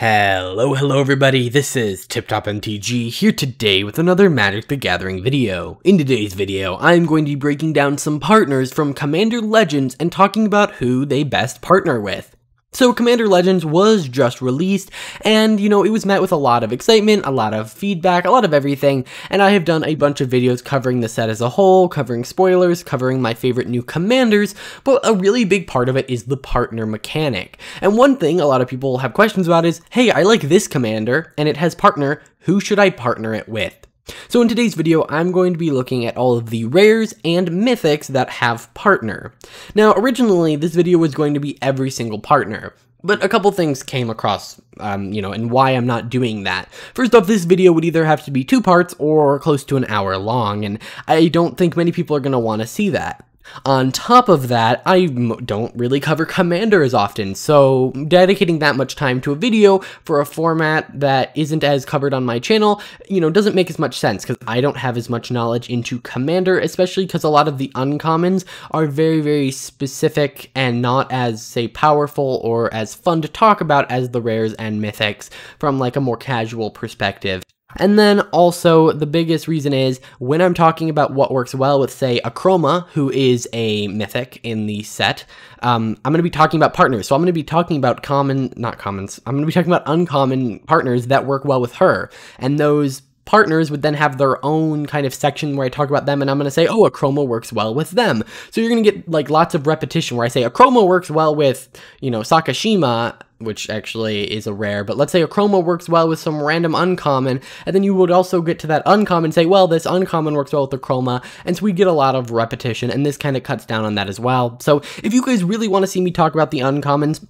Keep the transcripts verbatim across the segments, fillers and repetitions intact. Hello, hello everybody, this is TipTopMTG here today with another Magic the Gathering video. In today's video, I'm going to be breaking down some partners from Commander Legends and talking about who they best partner with. So Commander Legends was just released, and you know, it was met with a lot of excitement, a lot of feedback, a lot of everything, and I have done a bunch of videos covering the set as a whole, covering spoilers, covering my favorite new commanders, but a really big part of it is the partner mechanic. And one thing a lot of people have questions about is, hey, I like this commander, and it has partner, who should I partner it with? So in today's video, I'm going to be looking at all of the rares and mythics that have partner. Now, originally, this video was going to be every single partner, but a couple things came across, um, you know, and why I'm not doing that. First off, this video would either have to be two parts or close to an hour long, and I don't think many people are going to want to see that. On top of that, I don't really cover Commander as often, so dedicating that much time to a video for a format that isn't as covered on my channel, you know, doesn't make as much sense, because I don't have as much knowledge into Commander, especially because a lot of the uncommons are very, very specific and not as, say, powerful or as fun to talk about as the rares and mythics from, like, a more casual perspective. And then also the biggest reason is when I'm talking about what works well with, say, Akroma, who is a mythic in the set, um, I'm going to be talking about partners. So I'm going to be talking about common, not commons, I'm going to be talking about uncommon partners that work well with her. And those partners would then have their own kind of section where I talk about them, and I'm going to say, oh, Akroma works well with them. So you're going to get like lots of repetition where I say Akroma works well with, you know, Sakashima, which actually is a rare, but let's say Akroma works well with some random uncommon, and then you would also get to that uncommon and say, well, this uncommon works well with Akroma, and so we get a lot of repetition, and this kind of cuts down on that as well. So if you guys really want to see me talk about the uncommons,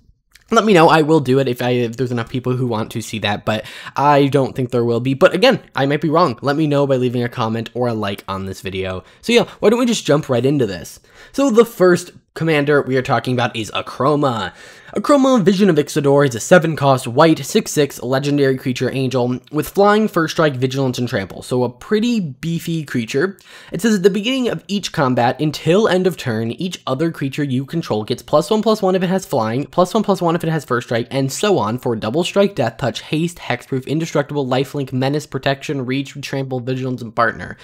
let me know. I will do it if, I, if there's enough people who want to see that, but I don't think there will be. But again, I might be wrong. Let me know by leaving a comment or a like on this video. So yeah, why don't we just jump right into this? So the first commander we are talking about is Akroma. Akroma, Vision of Ixidor, is a seven cost white six six legendary creature angel with flying, first strike, vigilance, and trample, so a pretty beefy creature. It says at the beginning of each combat until end of turn, each other creature you control gets plus one plus one if it has flying, plus one plus one if it has first strike, and so on for double strike, death touch, haste, hexproof, indestructible, lifelink, menace, protection, reach, trample, vigilance, and partner.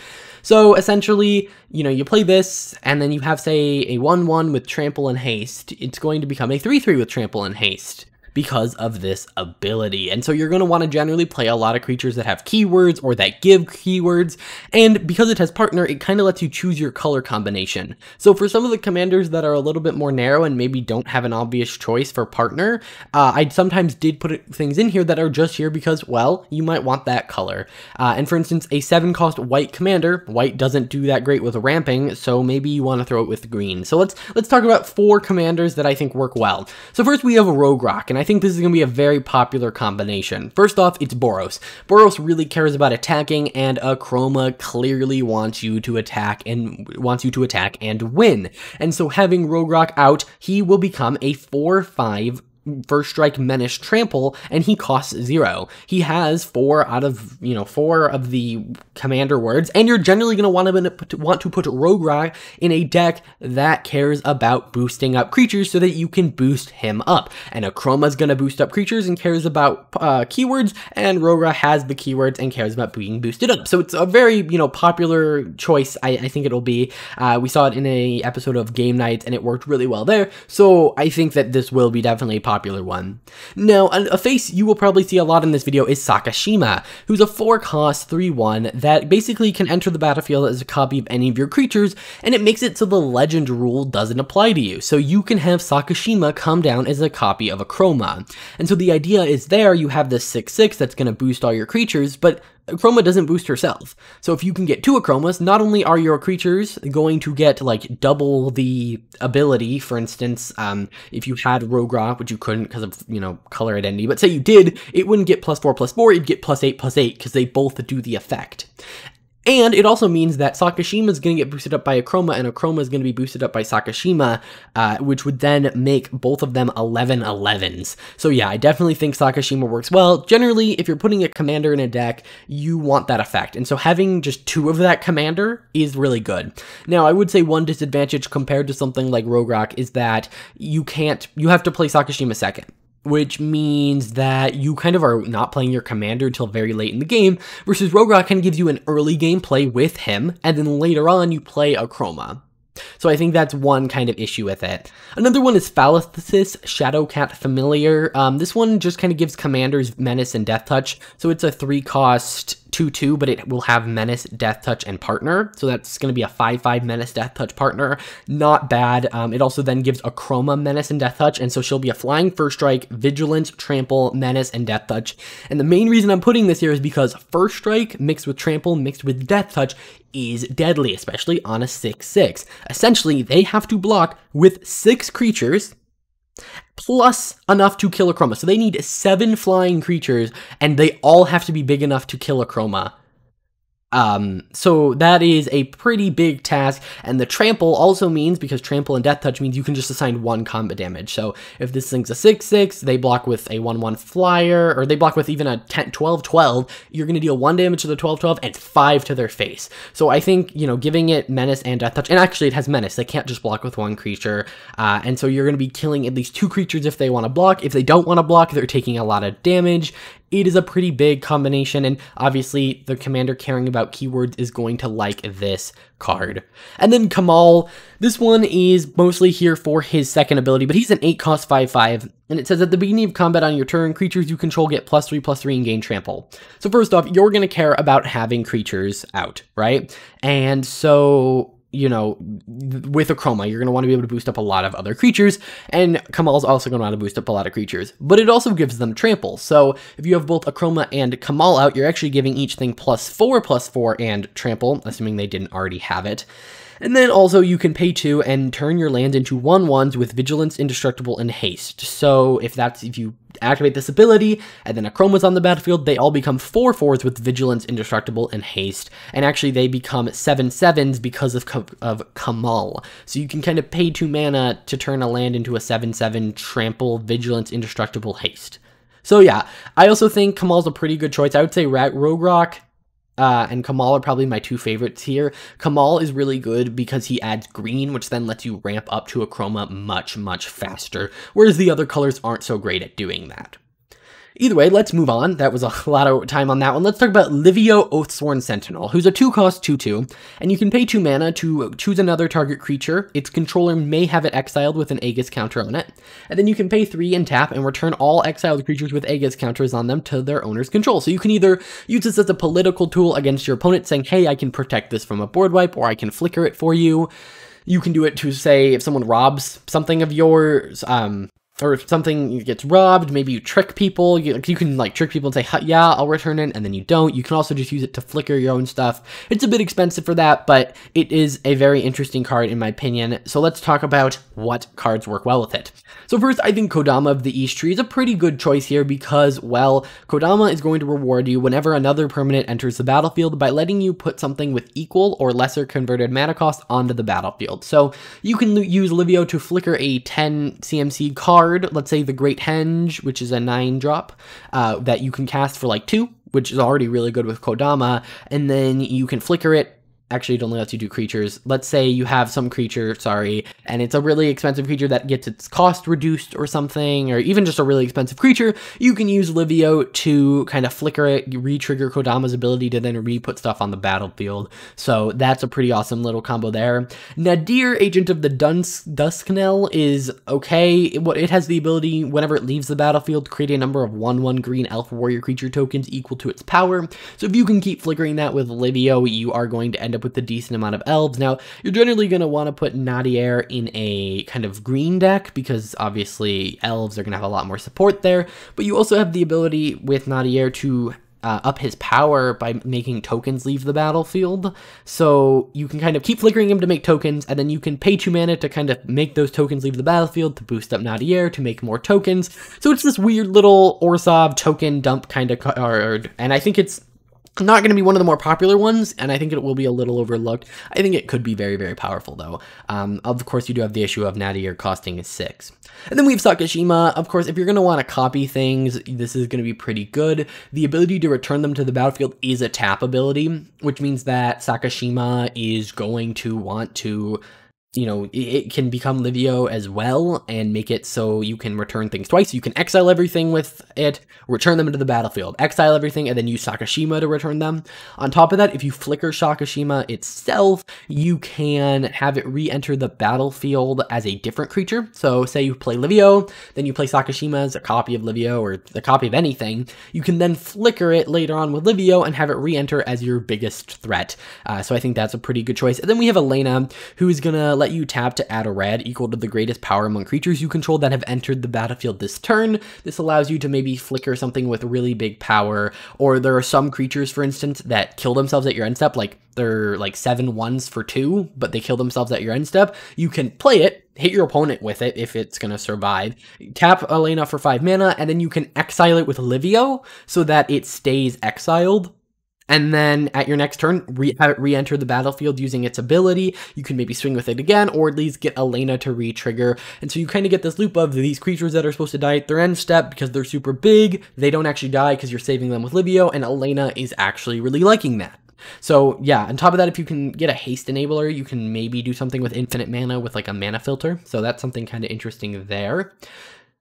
So essentially, you know, you play this, and then you have, say, a one one with trample and haste. It's going to become a three three with trample and haste because of this ability. And so you're going to want to generally play a lot of creatures that have keywords or that give keywords, and because it has partner, it kind of lets you choose your color combination. So for some of the commanders that are a little bit more narrow and maybe don't have an obvious choice for partner, uh, I sometimes did put it, things in here that are just here because, well, you might want that color. Uh, and for instance, a seven cost white commander, white doesn't do that great with ramping, so maybe you want to throw it with green. So let's let's talk about four commanders that I think work well. So first we have a Rograkh, and I I think this is going to be a very popular combination. First off, it's Boros. Boros really cares about attacking, and Akroma clearly wants you to attack and wants you to attack and win. And so having Rograkh out, he will become a four five first strike, menace, trample, and he costs zero. He has four out of, you know, four of the commander words, and you're generally going to want to want to put Rograkh in a deck that cares about boosting up creatures so that you can boost him up. And Akroma's going to boost up creatures and cares about uh, keywords, and Rograkh has the keywords and cares about being boosted up. So it's a very, you know, popular choice. I, I think it'll be. Uh, we saw it in a episode of Game Nights, and it worked really well there. So I think that this will be definitely popular. popular one. Now, a face you will probably see a lot in this video is Sakashima, who's a four cost three one that basically can enter the battlefield as a copy of any of your creatures, and it makes it so the legend rule doesn't apply to you, so you can have Sakashima come down as a copy of Akroma. And so the idea is there, you have this six six that's going to boost all your creatures, but Akroma doesn't boost herself. So if you can get two Akromas, not only are your creatures going to get like double the ability, for instance, um, if you had Rograkh, which you couldn't because of, you know, color identity, but say you did, it wouldn't get plus four, plus four, it'd get plus eight, plus eight, because they both do the effect. And it also means that Sakashima is going to get boosted up by Akroma, and Akroma is going to be boosted up by Sakashima, uh, which would then make both of them eleven elevens. So yeah, I definitely think Sakashima works well. Generally, if you're putting a commander in a deck, you want that effect. And so having just two of that commander is really good. Now, I would say one disadvantage compared to something like Rograkh is that you can't, you have to play Sakashima second. which means that you kind of are not playing your commander until very late in the game, versus Rograkh kind of gives you an early game play with him, and then later on you play Akroma. So I think that's one kind of issue with it. Another one is Falathesis Shadowcat Familiar. Um, this one just kind of gives commanders Menace and Death Touch, so it's a three cost two two, but it will have Menace, Death Touch, and Partner, so that's going to be a five five Menace, Death Touch, Partner. Not bad. Um, it also then gives Akroma Menace and Death Touch, and so she'll be a Flying First Strike, Vigilance, Trample, Menace, and Death Touch. And the main reason I'm putting this here is because First Strike mixed with Trample mixed with Death Touch is deadly, especially on a six six. Essentially, they have to block with six creatures, plus enough to kill Akroma. So they need seven flying creatures, and they all have to be big enough to kill Akroma. Um, so that is a pretty big task, and the Trample also means, because Trample and Death Touch means you can just assign one combat damage. So if this thing's a six six, they block with a one one flyer, or they block with even a ten, twelve twelve, you're going to deal one damage to the twelve twelve and five to their face. So I think, you know, giving it Menace and Death Touch, and actually it has Menace, they can't just block with one creature, uh, and so you're going to be killing at least two creatures if they want to block. If they don't want to block, they're taking a lot of damage. It is a pretty big combination, and obviously the commander caring about keywords is going to like this card. And then Kamahl, this one is mostly here for his second ability, but he's an eight cost five five, and it says at the beginning of combat on your turn, creatures you control get plus three plus three and gain trample. So first off, you're going to care about having creatures out, right? And so, you know, with Akroma, you're going to want to be able to boost up a lot of other creatures, and Kamahl's also going to want to boost up a lot of creatures, but it also gives them trample. So if you have both Akroma and Kamahl out, you're actually giving each thing plus four, plus four, and trample, assuming they didn't already have it. And then also you can pay two and turn your lands into one ones with Vigilance, Indestructible, and Haste. So if that's, if you activate this ability and then Akroma's on the battlefield, they all become four fours with Vigilance, Indestructible, and Haste. And actually they become seven sevens because of, of Kamahl. So you can kind of pay two mana to turn a land into a seven seven Trample, Vigilance, Indestructible, Haste. So yeah, I also think Kamahl's a pretty good choice. I would say Rograkh Uh, and Kamahl are probably my two favorites here. Kamahl is really good because he adds green, which then lets you ramp up to Akroma much, much faster, whereas the other colors aren't so great at doing that. Either way, let's move on. That was a lot of time on that one. Let's talk about Livio, Oathsworn Sentinel, who's a two cost two two, and you can pay two mana to choose another target creature. Its controller may have it exiled with an Aegis counter on it, and then you can pay three and tap and return all exiled creatures with Aegis counters on them to their owner's control. So you can either use this as a political tool against your opponent, saying, hey, I can protect this from a board wipe, or I can flicker it for you. You can do it to, say, if someone robs something of yours, um... or if something gets robbed, maybe you trick people. You, you can, like, trick people and say, yeah, I'll return it, and then you don't. You can also just use it to flicker your own stuff. It's a bit expensive for that, but it is a very interesting card, in my opinion. So let's talk about what cards work well with it. So first, I think Kodama of the East Tree is a pretty good choice here because, well, Kodama is going to reward you whenever another permanent enters the battlefield by letting you put something with equal or lesser converted mana cost onto the battlefield. So you can use Livio to flicker a ten C M C card, let's say the Great Henge, which is a nine drop, uh, that you can cast for like two, which is already really good with Kodama, and then you can flicker it. Actually, it only lets you do creatures. Let's say you have some creature, sorry, and it's a really expensive creature that gets its cost reduced or something, or even just a really expensive creature, you can use Livio to kind of flicker it, re-trigger Kodama's ability to then re-put stuff on the battlefield. So that's a pretty awesome little combo there. Nadier, Agent of the Duskenel, is okay. It has the ability, whenever it leaves the battlefield, create a number of one one green elf warrior creature tokens equal to its power. So if you can keep flickering that with Livio, you are going to end up up with a decent amount of elves. Now, you're generally going to want to put Nadier in a kind of green deck because obviously elves are going to have a lot more support there, but you also have the ability with Nadier to uh, up his power by making tokens leave the battlefield. So you can kind of keep flickering him to make tokens, and then you can pay two mana to kind of make those tokens leave the battlefield to boost up Nadier to make more tokens. So it's this weird little Orsov token dump kind of card, and I think it's not going to be one of the more popular ones, and I think it will be a little overlooked. I think it could be very, very powerful, though. Um, of course, you do have the issue of Nadier costing is six. And then we have Sakashima. Of course, if you're going to want to copy things, this is going to be pretty good. The ability to return them to the battlefield is a tap ability, which means that Sakashima is going to want to you know, it can become Livio as well and make it so you can return things twice. You can exile everything with it, return them into the battlefield, exile everything, and then use Sakashima to return them. On top of that, if you flicker Sakashima itself, you can have it re-enter the battlefield as a different creature. So say you play Livio, then you play Sakashima as a copy of Livio or a copy of anything. You can then flicker it later on with Livio and have it re-enter as your biggest threat. Uh, so I think that's a pretty good choice. And then we have Alena, who is going to let you tap to add a red equal to the greatest power among creatures you control that have entered the battlefield this turn. This allows you to maybe flicker something with really big power, or there are some creatures, for instance, that kill themselves at your end step, like they're like seven ones for two, but they kill themselves at your end step. You can play it, hit your opponent with it if it's going to survive, tap Alena for five mana, and then you can exile it with Livio so that it stays exiled. And then at your next turn, re have it re-enter the battlefield using its ability. You can maybe swing with it again, or at least get Alena to re-trigger. And so you kind of get this loop of these creatures that are supposed to die at their end step because they're super big. They don't actually die because you're saving them with Livio, and Alena is actually really liking that. So yeah, on top of that, if you can get a haste enabler, you can maybe do something with infinite mana with like a mana filter. So that's something kind of interesting there.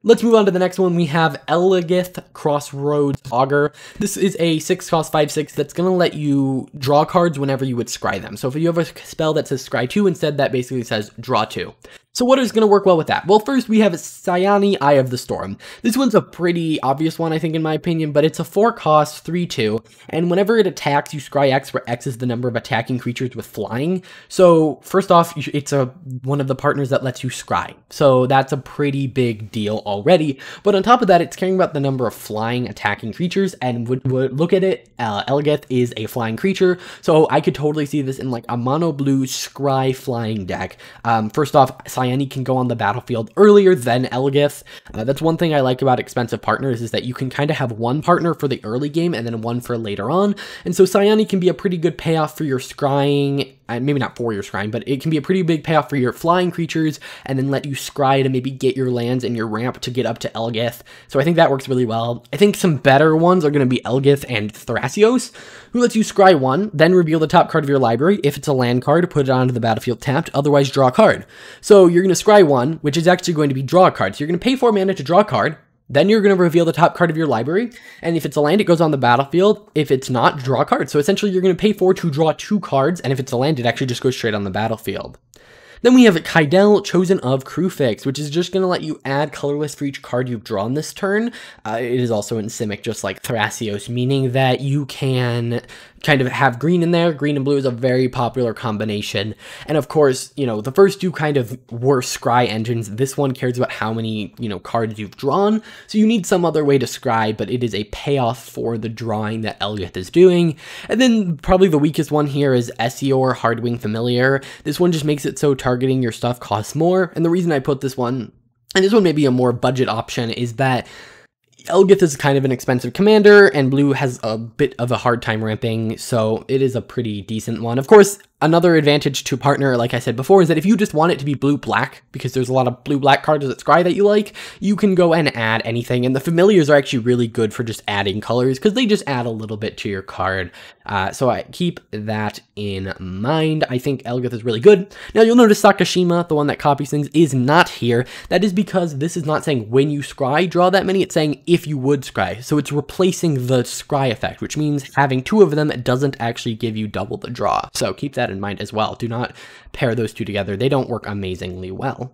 Let's move on to the next one. We have Elegath Crossroads Augur. This is a six cost five six that's going to let you draw cards whenever you would scry them. So if you have a spell that says scry two, instead that basically says draw two. So what is going to work well with that? Well, first we have Siani Eye of the Storm. This one's a pretty obvious one, I think, in my opinion, but it's a four cost three two, and whenever it attacks, you scry X, where X is the number of attacking creatures with flying. So first off, it's a one of the partners that lets you scry, so that's a pretty big deal already. But on top of that, it's caring about the number of flying attacking creatures, and would, would look at it, uh, Elegath is a flying creature, so I could totally see this in like a mono blue scry flying deck. Um, first off, Siani Siani can go on the battlefield earlier than Elegath. Uh, that's one thing I like about expensive partners, is that you can kind of have one partner for the early game and then one for later on. And so Siani can be a pretty good payoff for your scrying, uh, maybe not for your scrying, but it can be a pretty big payoff for your flying creatures, and then let you scry to maybe get your lands and your ramp to get up to Elegath. So I think that works really well. I think some better ones are going to be Elegath and Thrasios, who lets you scry one, then reveal the top card of your library. If it's a land card, put it onto the battlefield tapped, otherwise draw a card. So you're going to scry one, which is actually going to be draw a card. So you're going to pay four mana to draw a card, then you're going to reveal the top card of your library, and if it's a land, it goes on the battlefield. If it's not, draw a card. So essentially, you're going to pay four to draw two cards, and if it's a land, it actually just goes straight on the battlefield. Then we have Kydele, Chosen of Kruphix, which is just going to let you add colorless for each card you've drawn this turn. Uh, it is also in Simic, just like Thrasios, meaning that you can kind of have green in there. Green and blue is a very popular combination. And of course, you know, the first two kind of were scry engines. This one cares about how many, you know, cards you've drawn. So you need some other way to scry, but it is a payoff for the drawing that Elegath is doing. And then probably the weakest one here is Esior Hardwing Familiar. This one just makes it so targeting your stuff costs more. And the reason I put this one, and this one may be a more budget option, is that Elegath is kind of an expensive commander, and blue has a bit of a hard time ramping, so it is a pretty decent one. Of course, another advantage to partner, like I said before, is that if you just want it to be blue-black, because there's a lot of blue-black cards that scry that you like, you can go and add anything, and the familiars are actually really good for just adding colors, because they just add a little bit to your card. Uh, so I keep that in mind. I think Elegath is really good. Now you'll notice Sakashima, the one that copies things, is not here. That is because this is not saying when you scry, draw that many. It's saying if you would scry. So it's replacing the scry effect, which means having two of them doesn't actually give you double the draw. So keep that in mind as well. Do not pair those two together. They don't work amazingly well.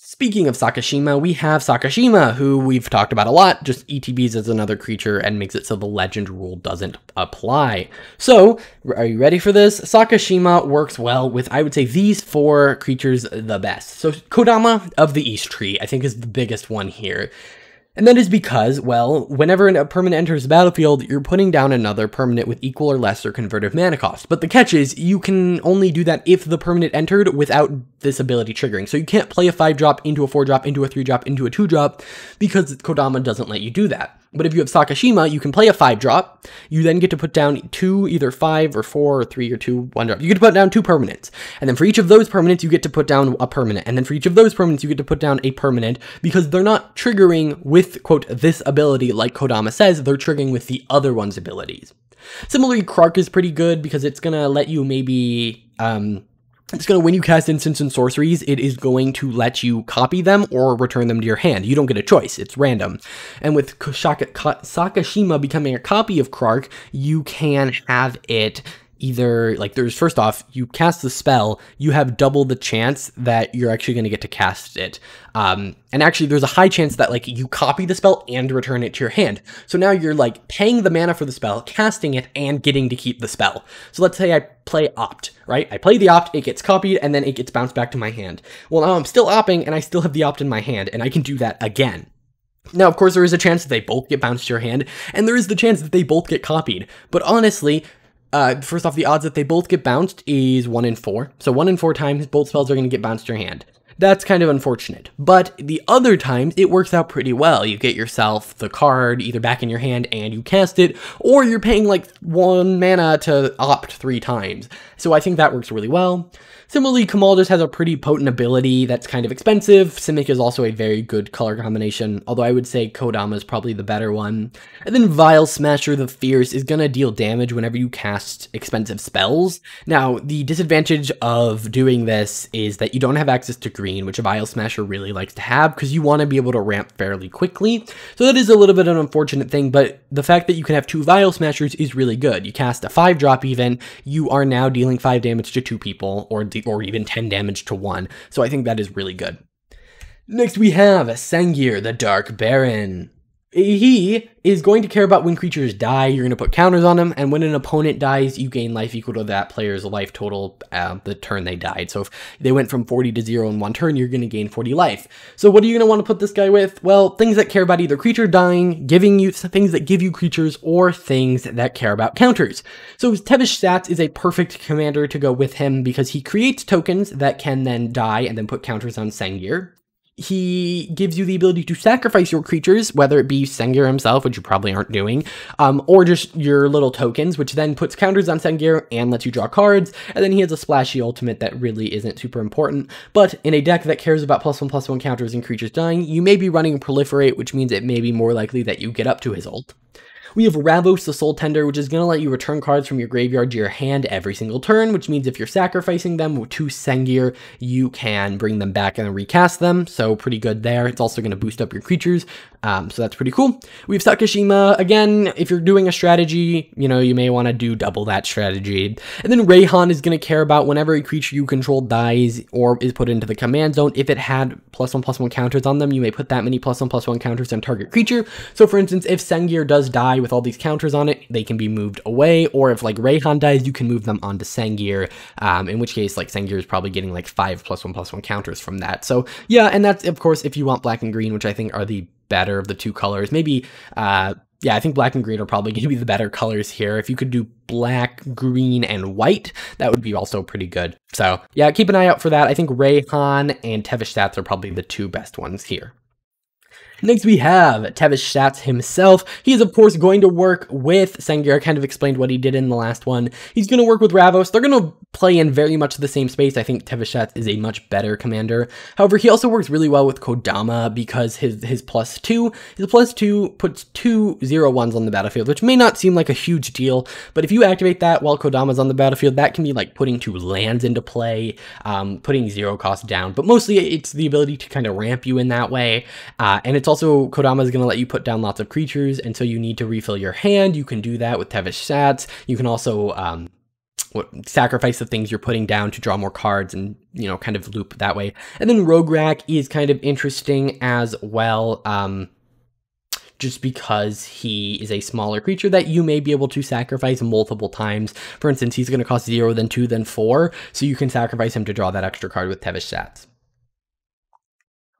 Speaking of Sakashima, we have Sakashima, who we've talked about a lot, just E T Bs as another creature and makes it so the legend rule doesn't apply. So, are you ready for this? Sakashima works well with, I would say, these four creatures the best. So, Kodama of the East Tree, I think, is the biggest one here. And that is because, well, whenever a permanent enters the battlefield, you're putting down another permanent with equal or lesser converted mana cost. But the catch is, you can only do that if the permanent entered without this ability triggering. So you can't play a five drop into a four drop, into a three drop, into a two drop, because Kodama doesn't let you do that. But if you have Sakashima, you can play a five drop, you then get to put down two, either five or four or three or two, one drop. You get to put down two permanents, and then for each of those permanents, you get to put down a permanent, and then for each of those permanents, you get to put down a permanent, because they're not triggering with, quote, this ability like Kodama says, they're triggering with the other one's abilities. Similarly, Krark is pretty good, because it's going to let you maybe, um... It's going to, when you cast instants and sorceries, it is going to let you copy them or return them to your hand. You don't get a choice. It's random. And with Sakashima becoming a copy of Krark, you can have it either, like, there's, first off, you cast the spell, you have double the chance that you're actually going to get to cast it. Um, and actually, there's a high chance that, like, you copy the spell and return it to your hand. So now you're, like, paying the mana for the spell, casting it, and getting to keep the spell. So let's say I play Opt, right? I play the Opt, it gets copied, and then it gets bounced back to my hand. Well, now I'm still Opting, and I still have the Opt in my hand, and I can do that again. Now, of course, there is a chance that they both get bounced to your hand, and there is the chance that they both get copied. But honestly, Uh, first off, the odds that they both get bounced is one in four. So one in four times, both spells are going to get bounced to your hand. That's kind of unfortunate. But the other times, it works out pretty well. You get yourself the card either back in your hand and you cast it, or you're paying like one mana to Opt three times. So I think that works really well. Similarly, Kamahl just has a pretty potent ability that's kind of expensive. Simic is also a very good color combination, although I would say Kodama is probably the better one. And then Vial Smasher the Fierce is going to deal damage whenever you cast expensive spells. Now, the disadvantage of doing this is that you don't have access to green, which a Vial Smasher really likes to have, because you want to be able to ramp fairly quickly. So that is a little bit of an unfortunate thing, but the fact that you can have two Vial Smashers is really good. You cast a five drop even, you are now dealing five damage to two people, or dealing or even ten damage to one. So I think that is really good. Next we have Sengir, the Dark Baron. He is going to care about when creatures die, you're going to put counters on them, and when an opponent dies, you gain life equal to that player's life total uh, the turn they died. So if they went from forty to zero in one turn, you're going to gain forty life. So what are you going to want to put this guy with? Well, things that care about either creature dying, giving you things that give you creatures, or things that care about counters. So Tevesh Szat is a perfect commander to go with him because he creates tokens that can then die and then put counters on Sengir. He gives you the ability to sacrifice your creatures, whether it be Sengir himself, which you probably aren't doing, um, or just your little tokens, which then puts counters on Sengir and lets you draw cards, and then he has a splashy ultimate that really isn't super important, but in a deck that cares about plus one plus one counters and creatures dying, you may be running Proliferate, which means it may be more likely that you get up to his ult. We have Ravos the Soul Tender, which is going to let you return cards from your graveyard to your hand every single turn, which means if you're sacrificing them to Sengir, you can bring them back and then recast them, so pretty good there. It's also going to boost up your creatures, um, so that's pretty cool. We have Sakashima, again, if you're doing a strategy, you know, you may want to do double that strategy. And then Rayhan is going to care about whenever a creature you control dies or is put into the command zone, if it had plus one plus one counters on them, you may put that many plus one plus one counters on target creature. So for instance, if Sengir does die with all these counters on it, they can be moved away, or if like Rayhan dies, you can move them onto Sengir, um, in which case like Sengir is probably getting like five plus one plus one counters from that. So yeah, and that's of course if you want black and green, which I think are the better of the two colors. Maybe uh, yeah, I think black and green are probably going to be the better colors here. If you could do black, green, and white, that would be also pretty good. So yeah, keep an eye out for that. I think Rayhan and Tevesh Szat are probably the two best ones here. Next we have Tevesh Szat himself. He is of course going to work with Sengir. I kind of explained what he did in the last one. He's going to work with Ravos. They're going to play in very much the same space. I think Tevesh Szat is a much better commander. However, he also works really well with Kodama because his his plus two, his plus two puts two zero ones on the battlefield, which may not seem like a huge deal, but if you activate that while Kodama's on the battlefield, that can be like putting two lands into play, um, putting zero cost down. But mostly it's the ability to kind of ramp you in that way, uh, and it's also Kodama is going to let you put down lots of creatures, and so you need to refill your hand. You can do that with Tevesh Szat. You can also um, what, sacrifice the things you're putting down to draw more cards and, you know, kind of loop that way. And then Rograkh is kind of interesting as well, um, just because he is a smaller creature that you may be able to sacrifice multiple times. For instance, he's going to cost zero, then two, then four, so you can sacrifice him to draw that extra card with Tevesh Szat.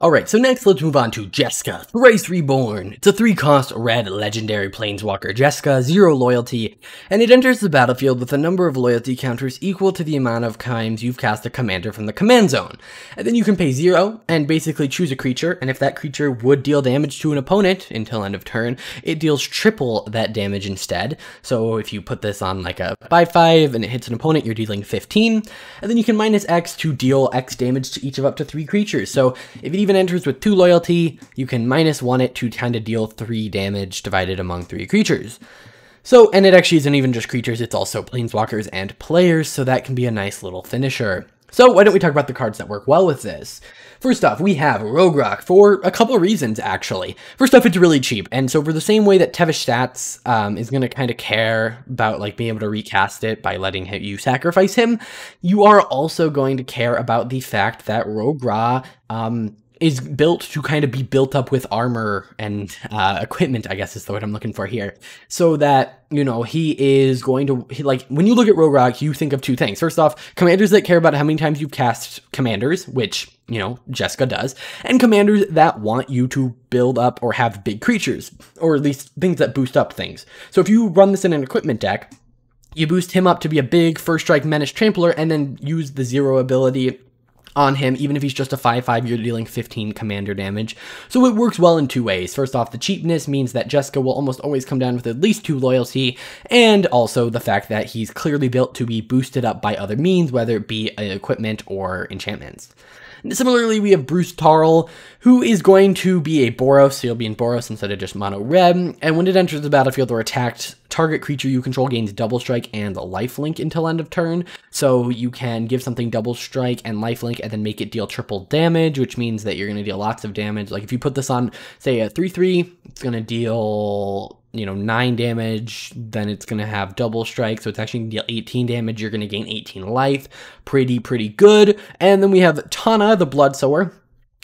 Alright, so next let's move on to Jeska, Thrice Reborn. It's a three cost red legendary planeswalker Jeska, zero loyalty, and it enters the battlefield with a number of loyalty counters equal to the amount of times you've cast a commander from the command zone. And then you can pay zero and basically choose a creature, and if that creature would deal damage to an opponent until end of turn, it deals triple that damage instead. So if you put this on like a five five and it hits an opponent, you're dealing fifteen, and then you can minus X to deal X damage to each of up to three creatures. So if it even enters with two loyalty, you can minus one it to kind of deal three damage divided among three creatures. So, and it actually isn't even just creatures, it's also planeswalkers and players, so that can be a nice little finisher. So why don't we talk about the cards that work well with this? First off, we have Rograkh for a couple of reasons, actually. First off, it's really cheap, and so for the same way that Tevesh Szat um, is going to kind of care about like being able to recast it by letting him, you sacrifice him, you are also going to care about the fact that Rograkh um, is built to kind of be built up with armor and uh, equipment, I guess is the word I'm looking for here, so that you know, he is going to, he, like, when you look at Rograkh, you think of two things. First off, commanders that care about how many times you cast commanders, which, you know, Jeska does, and commanders that want you to build up or have big creatures, or at least things that boost up things. So if you run this in an equipment deck, you boost him up to be a big first strike menace trampler, and then use the zero ability on him. Even if he's just a five five, you're dealing fifteen commander damage. So it works well in two ways. First off, the cheapness means that Jeska will almost always come down with at least two loyalty, and also the fact that he's clearly built to be boosted up by other means, whether it be equipment or enchantments. Similarly, we have Bruce Tarle, who is going to be a Boros, so you'll be in Boros instead of just mono red, and when it enters the battlefield or attacked, target creature you control gains double strike and a lifelink until end of turn, so you can give something double strike and lifelink and then make it deal triple damage, which means that you're going to deal lots of damage. Like if you put this on, say, a three three, it's going to deal, you know, nine damage, then it's going to have double strike, so it's actually going to deal eighteen damage, you're going to gain eighteen life. Pretty, pretty good. And then we have Tana, the Bloodsower,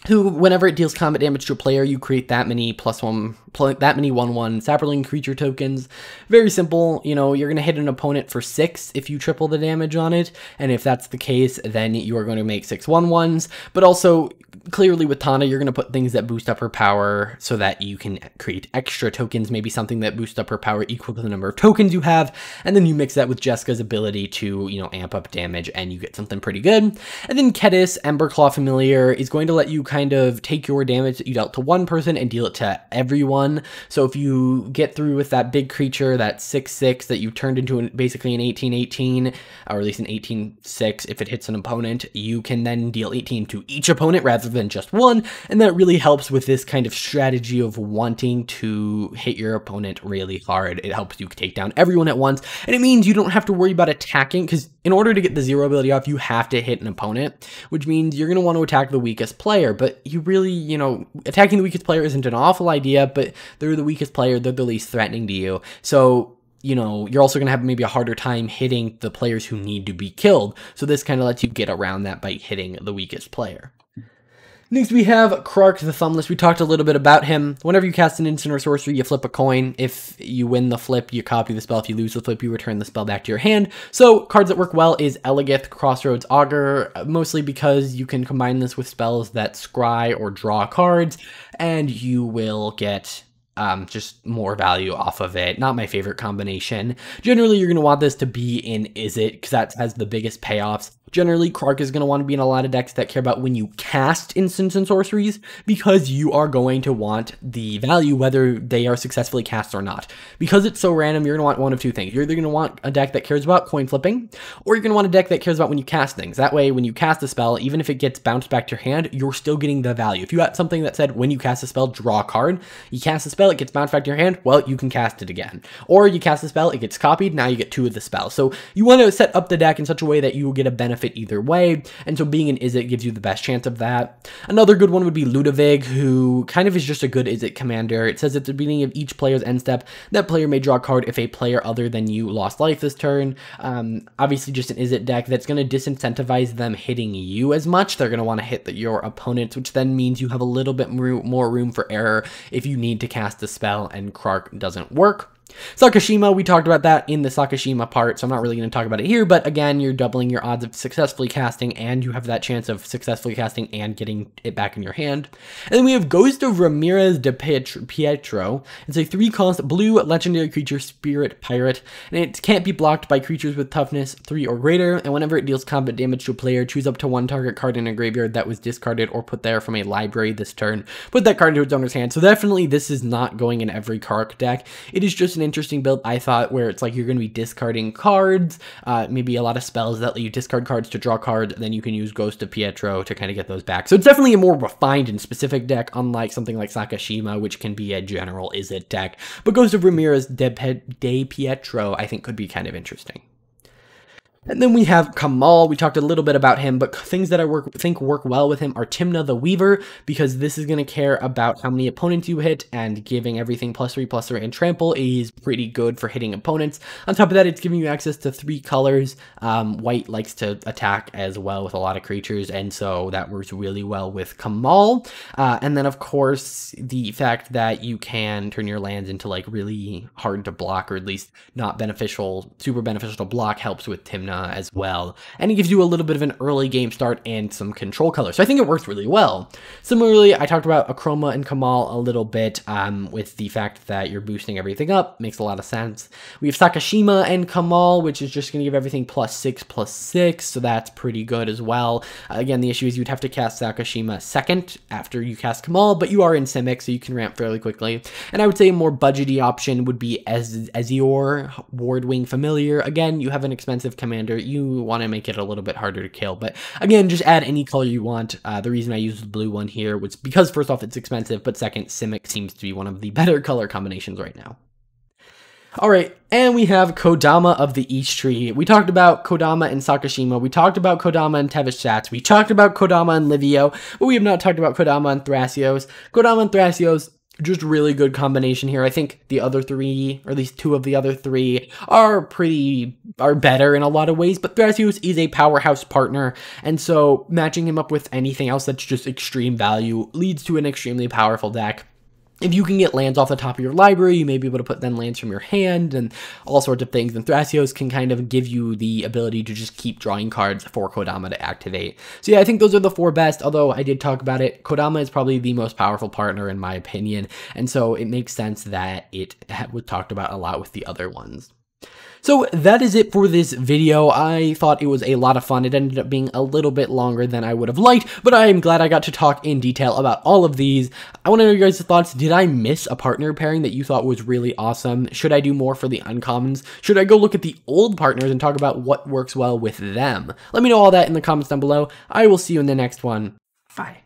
who, whenever it deals combat damage to a player, you create that many plus one, pl that many one one sapperling creature tokens. Very simple, you know, you're going to hit an opponent for six if you triple the damage on it, and if that's the case, then you are going to make six one ones. But also, clearly with Tana, you're going to put things that boost up her power so that you can create extra tokens, maybe something that boosts up her power equal to the number of tokens you have, and then you mix that with Jeska's ability to, you know, amp up damage, and you get something pretty good. And then Kediss, Emberclaw Familiar, is going to let you kind kind of take your damage that you dealt to one person and deal it to everyone. So if you get through with that big creature, that six six that you turned into an, basically an eighteen eighteen, or at least an eighteen six, if it hits an opponent, you can then deal eighteen to each opponent rather than just one, and that really helps with this kind of strategy of wanting to hit your opponent really hard. It helps you take down everyone at once, and it means you don't have to worry about attacking, because in order to get the zero ability off, you have to hit an opponent, which means you're going to want to attack the weakest player, but But you really, you know, attacking the weakest player isn't an awful idea, but they're the weakest player, they're the least threatening to you. So, you know, you're also going to have maybe a harder time hitting the players who need to be killed. So this kind of lets you get around that by hitting the weakest player. Next, we have Krark the Thumbless. We talked a little bit about him. Whenever you cast an instant or sorcery, you flip a coin. If you win the flip, you copy the spell. If you lose the flip, you return the spell back to your hand. So cards that work well is Elegath Crossroads Augur, mostly because you can combine this with spells that scry or draw cards, and you will get Um, just more value off of it. Not my favorite combination. Generally, you're going to want this to be in Is It, because that has the biggest payoffs. Generally, Krark is going to want to be in a lot of decks that care about when you cast instants and sorceries, because you are going to want the value whether they are successfully cast or not. Because it's so random, you're going to want one of two things. You're either going to want a deck that cares about coin flipping, or you're going to want a deck that cares about when you cast things. That way, when you cast a spell, even if it gets bounced back to your hand, you're still getting the value. If you got something that said, when you cast a spell, draw a card, you cast a spell, it gets bounced back to your hand, well, you can cast it again. Or you cast a spell, it gets copied, now you get two of the spells. So you want to set up the deck in such a way that you will get a benefit either way, and so being an Is It gives you the best chance of that. Another good one would be Ludevic, who kind of is just a good Is It commander. It says at the beginning of each player's end step, that player may draw a card if a player other than you lost life this turn. Um, obviously just an Is It deck that's going to disincentivize them hitting you as much. They're going to want to hit the, your opponents, which then means you have a little bit more room for error if you need to cast the spell and Krark doesn't work. Sakashima, we talked about that in the Sakashima part, so I'm not really going to talk about it here, but again, you're doubling your odds of successfully casting, and you have that chance of successfully casting and getting it back in your hand. And then we have Ghost of Ramirez DePietro. It's a three cost blue legendary creature, Spirit Pirate, and it can't be blocked by creatures with toughness three or greater, and whenever it deals combat damage to a player, choose up to one target card in a graveyard that was discarded or put there from a library this turn. Put that card into its owner's hand. So definitely this is not going in every Krark deck. It is just an interesting build, I thought, where it's like you're going to be discarding cards, uh, maybe a lot of spells that let you discard cards to draw cards, and then you can use Ghost of Pietro to kind of get those back. So it's definitely a more refined and specific deck, unlike something like Sakashima, which can be a general Is It deck. But Ghost of Ramirez De, Pe De Pietro, I think, could be kind of interesting. And then we have Kamahl. We talked a little bit about him, but things that I work, think work well with him are Timna the Weaver, because this is going to care about how many opponents you hit, and giving everything plus three, plus three, and trample is pretty good for hitting opponents. On top of that, it's giving you access to three colors. Um, white likes to attack as well with a lot of creatures, and so that works really well with Kamahl. Uh, and then, of course, the fact that you can turn your lands into like really hard to block, or at least not beneficial, super beneficial to block, helps with Timna as well, and it gives you a little bit of an early game start and some control color, so I think it works really well. Similarly, I talked about Akroma and Kamahl a little bit, um, with the fact that you're boosting everything up, makes a lot of sense. We have Sakashima and Kamahl, which is just going to give everything plus six, plus six, so that's pretty good as well. Uh, again, the issue is you'd have to cast Sakashima second after you cast Kamahl, but you are in Simic, so you can ramp fairly quickly. And I would say a more budgety option would be Ez Esior Hardwing Familiar. Again, you have an expensive commander. You want to make it a little bit harder to kill, but again, just add any color you want. Uh, the reason I used the blue one here was because, first off, it's expensive, but second, Simic seems to be one of the better color combinations right now. All right, and we have Kodama of the East Tree. We talked about Kodama and Sakashima. We talked about Kodama and Tevesh Szat. We talked about Kodama and Livio, but we have not talked about Kodama and Thrasios. Kodama and Thrasios, just really good combination here. I think the other three, or at least two of the other three, are pretty, are better in a lot of ways, but Thrasios is a powerhouse partner, and so matching him up with anything else that's just extreme value leads to an extremely powerful deck. If you can get lands off the top of your library, you may be able to put then lands from your hand and all sorts of things. And Thrasios can kind of give you the ability to just keep drawing cards for Kodama to activate. So yeah, I think those are the four best, although I did talk about it. Kodama is probably the most powerful partner in my opinion, and so it makes sense that it was talked about a lot with the other ones. So that is it for this video. I thought it was a lot of fun. It ended up being a little bit longer than I would have liked, but I am glad I got to talk in detail about all of these. I want to know your guys' thoughts. Did I miss a partner pairing that you thought was really awesome? Should I do more for the uncommons? Should I go look at the old partners and talk about what works well with them? Let me know all that in the comments down below. I will see you in the next one. Bye.